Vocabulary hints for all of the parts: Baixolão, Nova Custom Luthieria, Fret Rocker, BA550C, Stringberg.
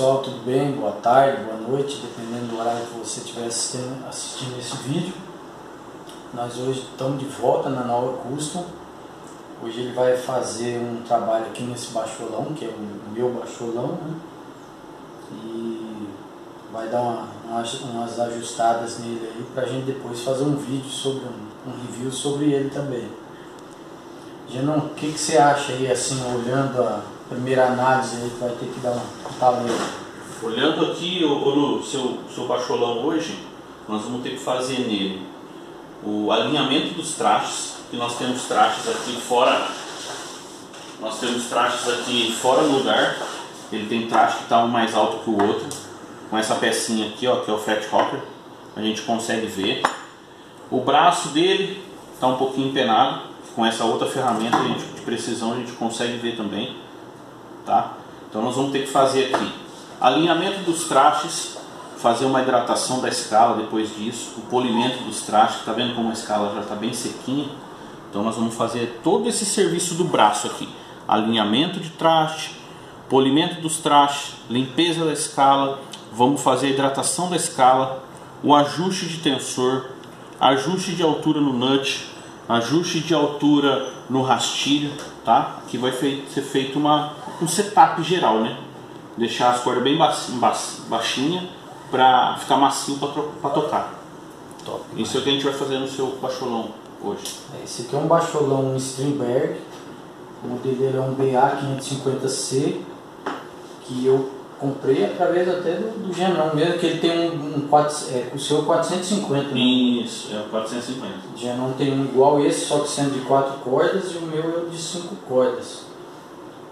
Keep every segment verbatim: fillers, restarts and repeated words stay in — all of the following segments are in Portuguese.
pessoal, tudo bem? Boa tarde, boa noite, dependendo do horário que você estiver assistindo, assistindo esse vídeo. Nós hoje estamos de volta na Nova Custom. Hoje ele vai fazer um trabalho aqui nesse baixolão, que é o meu baixolão, né? E vai dar uma, umas, umas ajustadas nele aí para a gente depois fazer um vídeo sobre um, um review sobre ele também. Genão, o que, que você acha aí, assim, olhando a primeira análise aí, que vai ter que dar um talento? Olhando aqui, o seu, seu baixolão hoje, nós vamos ter que fazer nele o alinhamento dos trastes, que nós temos trastes aqui fora, nós temos trastes aqui fora do lugar. Ele tem traste que está um mais alto que o outro. Com essa pecinha aqui, ó, que é o Fret Rocker, a gente consegue ver. O braço dele está um pouquinho empenado. Com essa outra ferramenta a gente, de precisão, a gente consegue ver também, tá? Então nós vamos ter que fazer aqui alinhamento dos trastes, fazer uma hidratação da escala depois disso, o polimento dos trastes. Tá vendo como a escala já está bem sequinha? Então nós vamos fazer todo esse serviço do braço aqui: alinhamento de traste, polimento dos trastes, limpeza da escala, vamos fazer a hidratação da escala, o ajuste de tensor, ajuste de altura no nut, ajuste de altura no rastilho, tá? Que vai ser feito uma, um setup geral, né? Deixar as cordas bem baixinha para ficar macio para tocar. Top, isso é o que a gente vai fazer no seu baixolão hoje. Esse aqui é um baixolão Stringberg, o modelo dele é um B A quinhentos e cinquenta C, que eu comprei através até do, do Genão mesmo, que ele tem um, um quatro, é, o seu quatrocentos e cinquenta. Isso, é o quatrocentos e cinquenta. O Genão tem um igual esse, só que sendo de quatro cordas, e o meu é o de cinco cordas.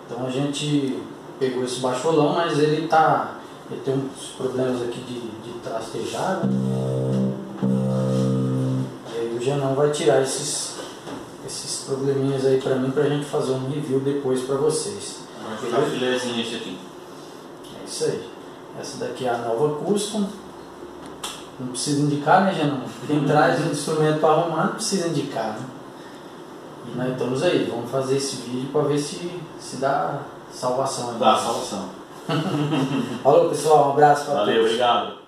Então a gente pegou esse baixolão, mas ele tá, ele tem uns problemas aqui de, de trastejar. E aí o Genão vai tirar esses, esses probleminhas aí pra mim, pra gente fazer um review depois pra vocês. Vai ficar filézinho esse aqui. Isso aí. Essa daqui é a Nova Custom. Não precisa indicar, né, Genão? Quem traz um instrumento para arrumar não precisa indicar, né? E nós estamos aí. Vamos fazer esse vídeo para ver se, se dá salvação. Dá salvação. Falou, pessoal. Um abraço para todos. Valeu, obrigado.